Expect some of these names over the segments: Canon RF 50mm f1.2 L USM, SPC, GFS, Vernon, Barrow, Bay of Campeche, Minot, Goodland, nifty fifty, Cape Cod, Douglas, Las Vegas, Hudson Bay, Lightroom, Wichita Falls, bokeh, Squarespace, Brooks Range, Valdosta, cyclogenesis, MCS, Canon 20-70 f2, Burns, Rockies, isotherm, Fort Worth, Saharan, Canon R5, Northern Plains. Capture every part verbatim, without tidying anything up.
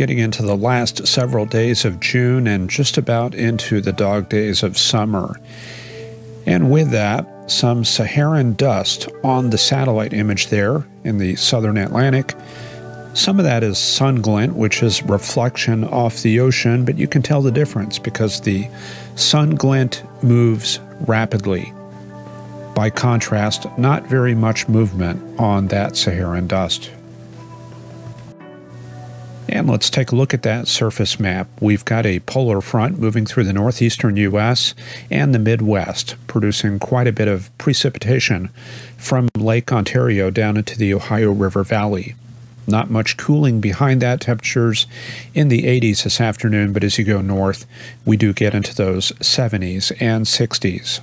getting into the last several days of June and just about into the dog days of summer. And with that, some Saharan dust on the satellite image there in the southern Atlantic. Some of that is sun glint, which is reflection off the ocean, but you can tell the difference because the sun glint moves rapidly. By contrast, not very much movement on that Saharan dust. And let's take a look at that surface map. We've got a polar front moving through the northeastern U S and the Midwest, producing quite a bit of precipitation from Lake Ontario down into the Ohio River Valley. Not much cooling behind that. Temperatures in the eighties this afternoon, but as you go north, we do get into those seventies and sixties.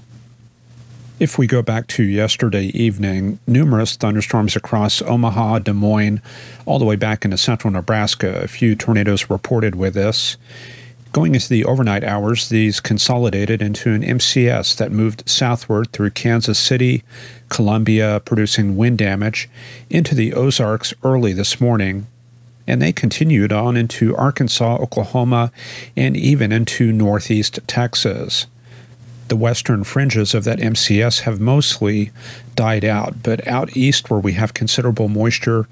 If we go back to yesterday evening, numerous thunderstorms across Omaha, Des Moines, all the way back into central Nebraska. A few tornadoes reported with this. Going into the overnight hours, these consolidated into an M C S that moved southward through Kansas City, Columbia, producing wind damage, into the Ozarks early this morning, and they continued on into Arkansas, Oklahoma, and even into northeast Texas. The western fringes of that M C S have mostly died out, but out east where we have considerable moisture,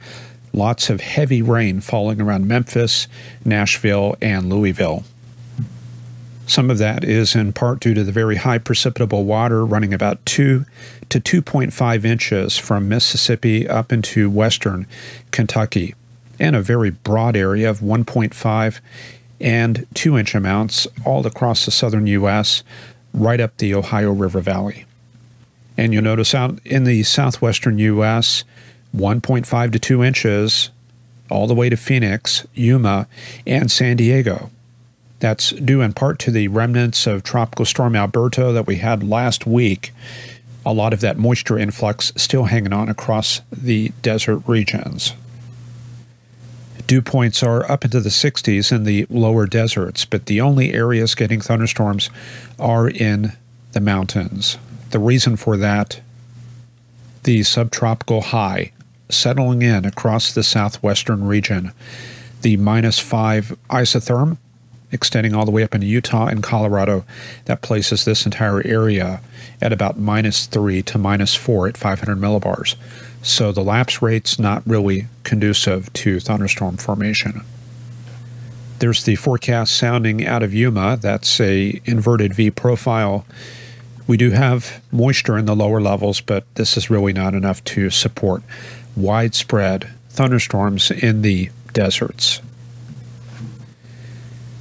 lots of heavy rain falling around Memphis, Nashville, and Louisville. Some of that is in part due to the very high precipitable water running about two to two point five inches from Mississippi up into western Kentucky, and a very broad area of one point five and two inch amounts all across the southern U S, right up the Ohio River Valley. And you'll notice out in the southwestern U S, one point five to two inches all the way to Phoenix, Yuma, and San Diego. That's due in part to the remnants of Tropical Storm Alberto that we had last week. A lot of that moisture influx still hanging on across the desert regions. Dew points are up into the sixties in the lower deserts, but the only areas getting thunderstorms are in the mountains. The reason for that, the subtropical high settling in across the southwestern region. The minus five isotherm extending all the way up into Utah and Colorado, that places this entire area at about minus three to minus four at five hundred millibars. So the lapse rate's not really conducive to thunderstorm formation. There's the forecast sounding out of Yuma. That's a inverted V profile. We do have moisture in the lower levels, but this is really not enough to support widespread thunderstorms in the deserts.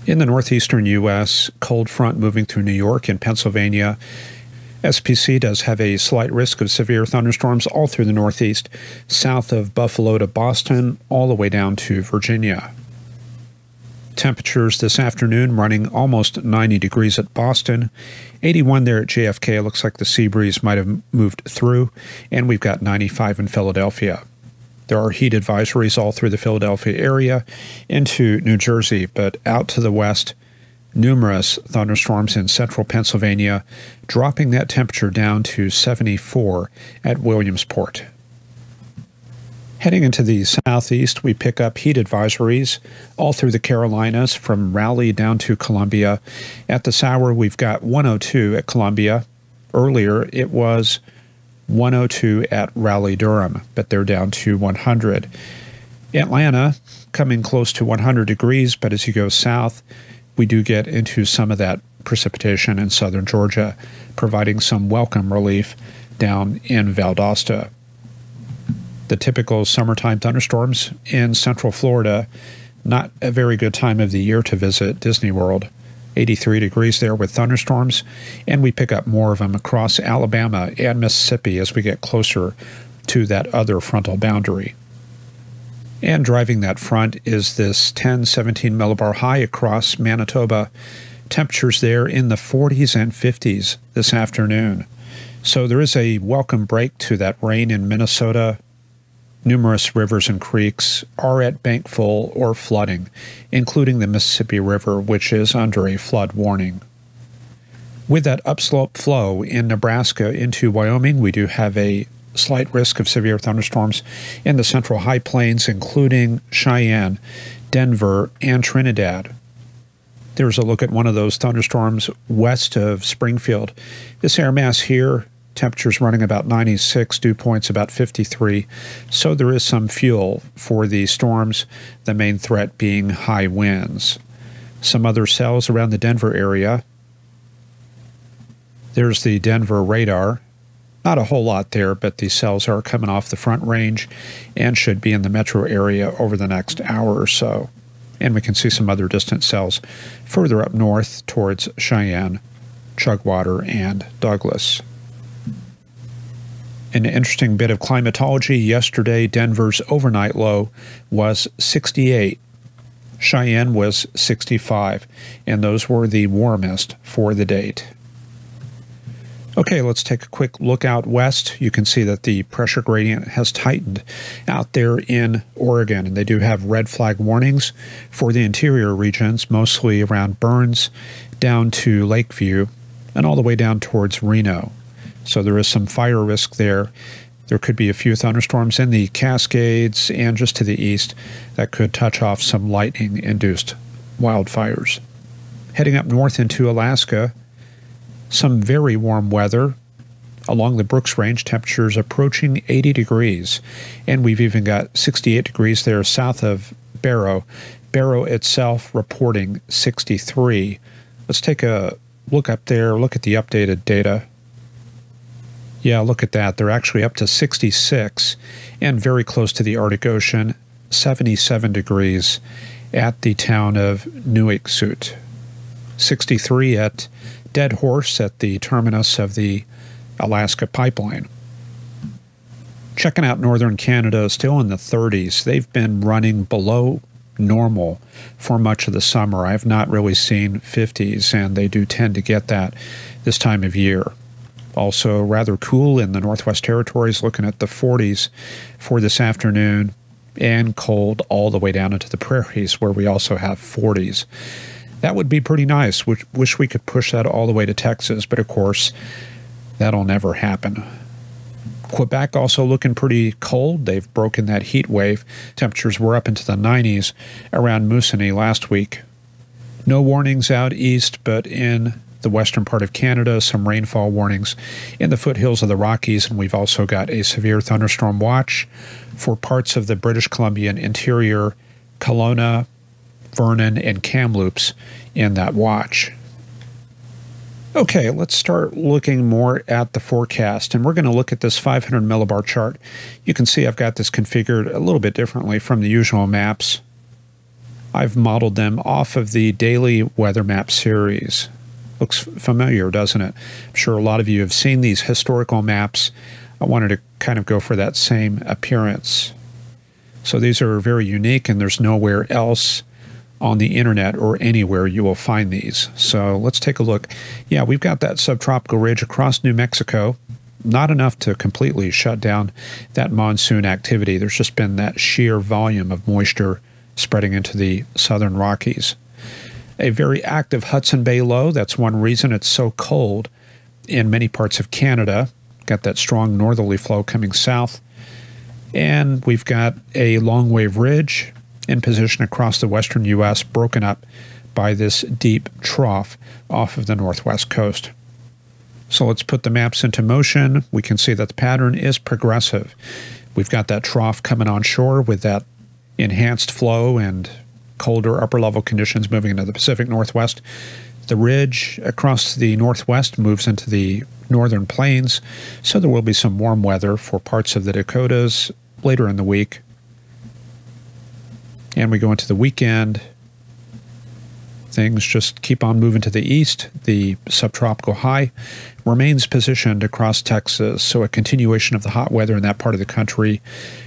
In the northeastern U S, cold front moving through New York and Pennsylvania. S P C does have a slight risk of severe thunderstorms all through the northeast, south of Buffalo to Boston, all the way down to Virginia. Temperatures this afternoon running almost ninety degrees at Boston, eighty-one there at J F K. Looks like the sea breeze might have moved through, and we've got ninety-five in Philadelphia. There are heat advisories all through the Philadelphia area into New Jersey, but out to the west, numerous thunderstorms in central Pennsylvania, dropping that temperature down to seventy-four at Williamsport. Heading into the southeast, we pick up heat advisories all through the Carolinas from Raleigh down to Columbia. At this hour, we've got one oh two at Columbia. Earlier, it was one oh two at Raleigh-Durham, but they're down to one hundred. Atlanta coming close to one hundred degrees, but as you go south, we do get into some of that precipitation in southern Georgia, providing some welcome relief down in Valdosta. The typical summertime thunderstorms in central Florida, not a very good time of the year to visit Disney World. eighty-three degrees there with thunderstorms, and we pick up more of them across Alabama and Mississippi as we get closer to that other frontal boundary. And driving that front is this ten, seventeen millibar high across Manitoba. Temperatures there in the forties and fifties this afternoon. So there is a welcome break to that rain in Minnesota. Numerous rivers and creeks are at bank full or flooding, including the Mississippi River, which is under a flood warning. With that upslope flow in Nebraska into Wyoming, we do have a slight risk of severe thunderstorms in the central high plains, including Cheyenne, Denver, and Trinidad. There's a look at one of those thunderstorms west of Springfield. This air mass here, temperatures running about ninety-six, dew points about fifty-three. So there is some fuel for these storms, the main threat being high winds. Some other cells around the Denver area. There's the Denver radar. Not a whole lot there, but these cells are coming off the Front Range and should be in the metro area over the next hour or so. And we can see some other distant cells further up north towards Cheyenne, Chugwater, and Douglas. An interesting bit of climatology. Yesterday, Denver's overnight low was sixty-eight. Cheyenne was sixty-five, and those were the warmest for the date. Okay, let's take a quick look out west. You can see that the pressure gradient has tightened out there in Oregon, and they do have red flag warnings for the interior regions, mostly around Burns, down to Lakeview, and all the way down towards Reno. So there is some fire risk there. There could be a few thunderstorms in the Cascades and just to the east that could touch off some lightning-induced wildfires. Heading up north into Alaska, some very warm weather along the Brooks Range, temperatures approaching eighty degrees. And we've even got sixty-eight degrees there south of Barrow. Barrow itself reporting sixty-three. Let's take a look up there, look at the updated data. Yeah, look at that. They're actually up to sixty-six and very close to the Arctic Ocean, seventy-seven degrees at the town of Nuiqsut, sixty-three at Dead Horse at the terminus of the Alaska pipeline. Checking out northern Canada, still in the thirties. They've been running below normal for much of the summer. I have not really seen fifties, and they do tend to get that this time of year. Also rather cool in the Northwest Territories, looking at the forties for this afternoon, and cold all the way down into the prairies where we also have forties. That would be pretty nice. We wish we could push that all the way to Texas, but of course, that'll never happen. Quebec also looking pretty cold. They've broken that heat wave. Temperatures were up into the nineties around Moosonee last week. No warnings out east, but in the western part of Canada, some rainfall warnings in the foothills of the Rockies, and we've also got a severe thunderstorm watch for parts of the British Columbian interior, Kelowna, Vernon, and Kamloops in that watch. Okay, let's start looking more at the forecast, and we're going to look at this five hundred millibar chart. You can see I've got this configured a little bit differently from the usual maps. I've modeled them off of the daily weather map series. Looks familiar, doesn't it? I'm sure a lot of you have seen these historical maps. I wanted to kind of go for that same appearance. So these are very unique, and there's nowhere else on the internet or anywhere you will find these. So let's take a look. Yeah, we've got that subtropical ridge across New Mexico. Not enough to completely shut down that monsoon activity. There's just been that sheer volume of moisture spreading into the southern Rockies. A very active Hudson Bay low. That's one reason it's so cold in many parts of Canada. Got that strong northerly flow coming south. And we've got a long wave ridge in position across the western U S, broken up by this deep trough off of the northwest coast. So let's put the maps into motion. We can see that the pattern is progressive. We've got that trough coming on shore with that enhanced flow and colder upper-level conditions moving into the Pacific Northwest. The ridge across the northwest moves into the northern plains, so there will be some warm weather for parts of the Dakotas later in the week. And we go into the weekend. Things just keep on moving to the east. The subtropical high remains positioned across Texas, so a continuation of the hot weather in that part of the country.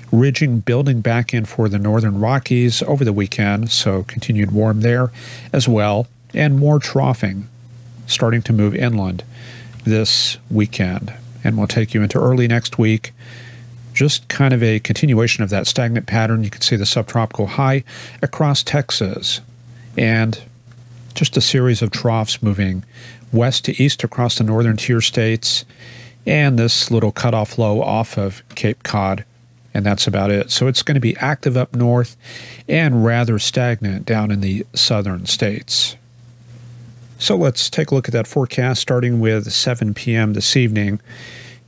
Ridging, building back in for the northern Rockies over the weekend, so continued warm there as well, and more troughing starting to move inland this weekend. And we'll take you into early next week. Just kind of a continuation of that stagnant pattern. You can see the subtropical high across Texas, and just a series of troughs moving west to east across the northern tier states, and this little cutoff low off of Cape Cod and that's about it. So it's going to be active up north and rather stagnant down in the southern states. So let's take a look at that forecast starting with seven p m this evening.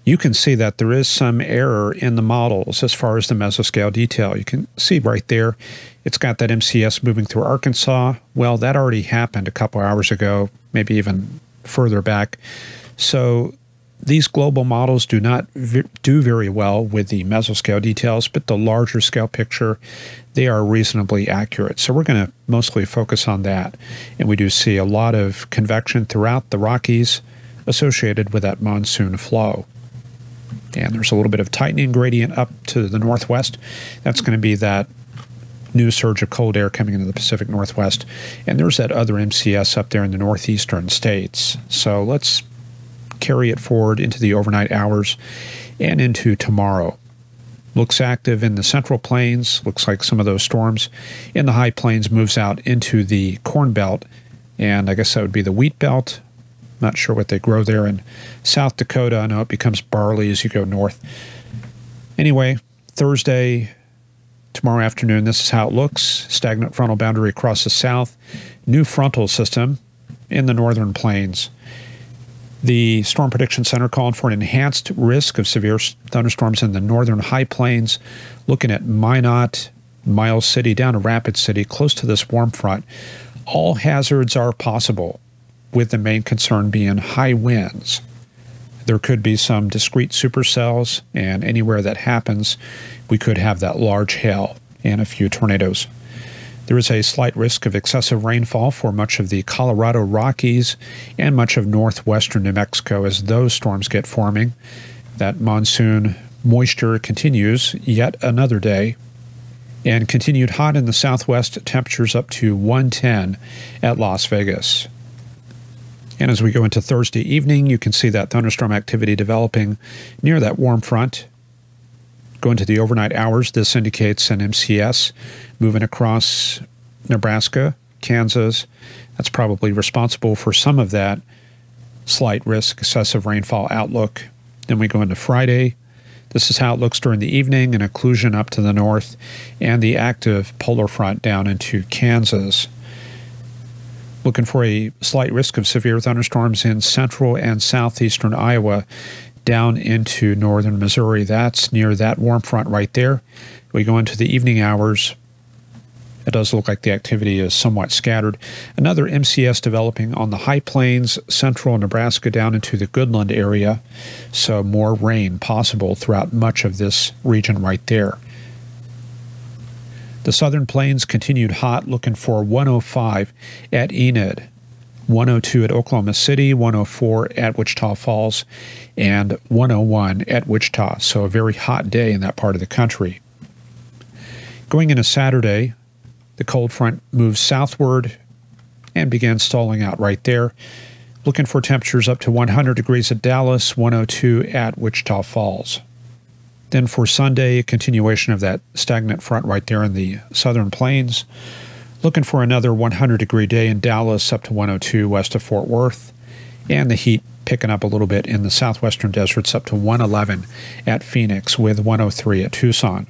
You can see that there is some error in the models as far as the mesoscale detail. You can see right there, it's got that M C S moving through Arkansas. Well, that already happened a couple hours ago, maybe even further back. So these global models do not do very well with the mesoscale details, but the larger scale picture, they are reasonably accurate. So we're going to mostly focus on that. And we do see a lot of convection throughout the Rockies associated with that monsoon flow. And there's a little bit of tightening gradient up to the northwest. That's going to be that new surge of cold air coming into the Pacific Northwest. And there's that other M C S up there in the northeastern states. So let's carry it forward into the overnight hours and into tomorrow. Looks active in the central plains. Looks like some of those storms in the high plains moves out into the corn belt. And I guess that would be the wheat belt. Not sure what they grow there in South Dakota. I know it becomes barley as you go north. Anyway, Thursday, tomorrow afternoon, this is how it looks. Stagnant frontal boundary across the south. New frontal system in the northern plains. The Storm Prediction Center calling for an enhanced risk of severe thunderstorms in the northern high plains. Looking at Minot, Miles City, down to Rapid City, close to this warm front. All hazards are possible, with the main concern being high winds. There could be some discrete supercells, and anywhere that happens, we could have that large hail and a few tornadoes. There is a slight risk of excessive rainfall for much of the Colorado Rockies and much of northwestern New Mexico as those storms get forming. That monsoon moisture continues yet another day. And continued hot in the southwest, temperatures up to one ten at Las Vegas. And as we go into Thursday evening, you can see that thunderstorm activity developing near that warm front. Going to the overnight hours, this indicates an M C S moving across Nebraska, Kansas. That's probably responsible for some of that slight risk, excessive rainfall outlook. Then we go into Friday. This is how it looks during the evening, an occlusion up to the north, and the active polar front down into Kansas. Looking for a slight risk of severe thunderstorms in central and southeastern Iowa down into northern Missouri. That's near that warm front right there. We go into the evening hours. It does look like the activity is somewhat scattered. Another M C S developing on the high plains, central Nebraska down into the Goodland area. So more rain possible throughout much of this region right there. The southern plains continued hot, looking for one oh five at Enid, one oh two at Oklahoma City, one oh four at Wichita Falls, and one oh one at Wichita. So a very hot day in that part of the country. Going into Saturday, the cold front moves southward and begins stalling out right there. Looking for temperatures up to one hundred degrees at Dallas, one oh two at Wichita Falls. Then for Sunday, a continuation of that stagnant front right there in the southern plains. Looking for another one hundred degree day in Dallas up to one oh two west of Fort Worth. And the heat picking up a little bit in the southwestern deserts up to one eleven at Phoenix with one oh three at Tucson.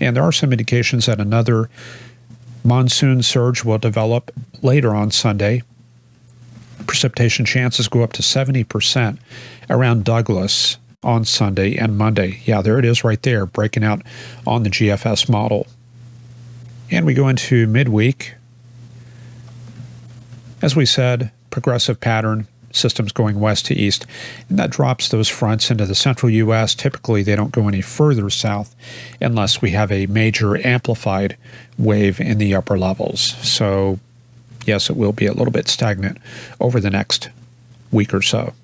And there are some indications that another monsoon surge will develop later on Sunday. Precipitation chances go up to seventy percent around Douglas on Sunday and Monday. Yeah, there it is right there, breaking out on the G F S model. And we go into midweek. As we said, progressive pattern, systems going west to east, and that drops those fronts into the central U S Typically, they don't go any further south unless we have a major amplified wave in the upper levels. So, yes, it will be a little bit stagnant over the next week or so.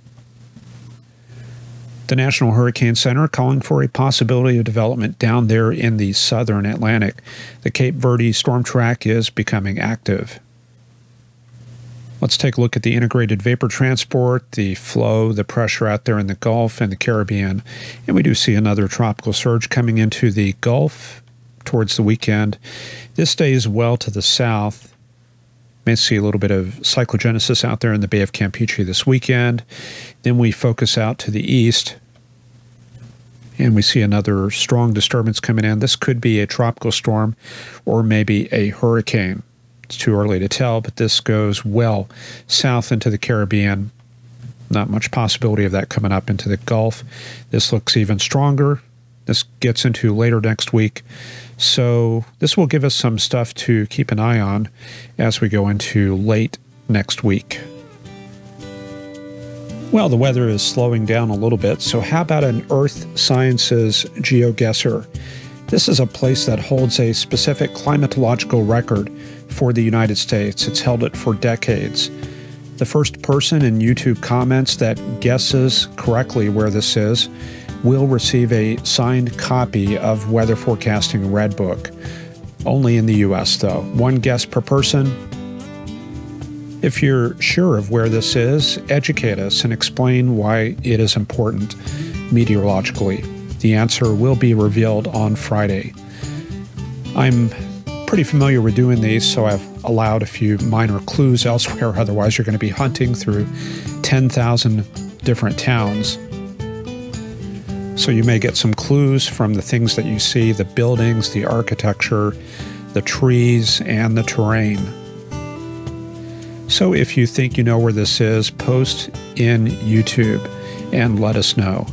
The National Hurricane Center calling for a possibility of development down there in the southern Atlantic. The Cape Verde storm track is becoming active. Let's take a look at the integrated vapor transport, the flow, the pressure out there in the Gulf and the Caribbean. And we do see another tropical surge coming into the Gulf towards the weekend. This stays well to the south. May see a little bit of cyclogenesis out there in the Bay of Campeche this weekend. Then we focus out to the east. and we see another strong disturbance coming in. This could be a tropical storm or maybe a hurricane. It's too early to tell, but this goes well south into the Caribbean. Not much possibility of that coming up into the Gulf. This looks even stronger. This gets into later next week. So this will give us some stuff to keep an eye on as we go into late next week. Well, the weather is slowing down a little bit, so how about an Earth Sciences GeoGuessr? This is a place that holds a specific climatological record for the United States. It's held it for decades. The first person in YouTube comments that guesses correctly where this is will receive a signed copy of Weather Forecasting Red Book. Only in the U S though. One guess per person. If you're sure of where this is, educate us and explain why it is important meteorologically. The answer will be revealed on Friday. I'm pretty familiar with doing these, so I've allowed a few minor clues elsewhere. Otherwise, you're going to be hunting through ten thousand different towns. So you may get some clues from the things that you see, the buildings, the architecture, the trees, and the terrain. So if you think you know where this is, post in YouTube and let us know.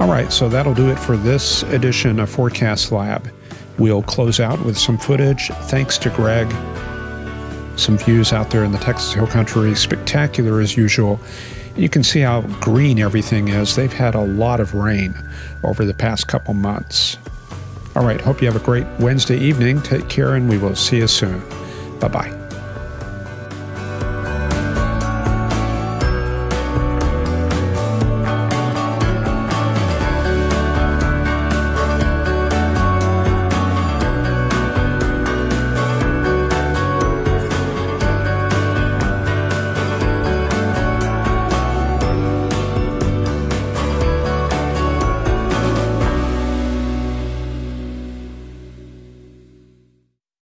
All right, so that'll do it for this edition of Forecast Lab. We'll close out with some footage. Thanks to Greg. Some views out there in the Texas Hill Country. Spectacular as usual. You can see how green everything is. They've had a lot of rain over the past couple months. All right, hope you have a great Wednesday evening. Take care, and we will see you soon. Bye-bye.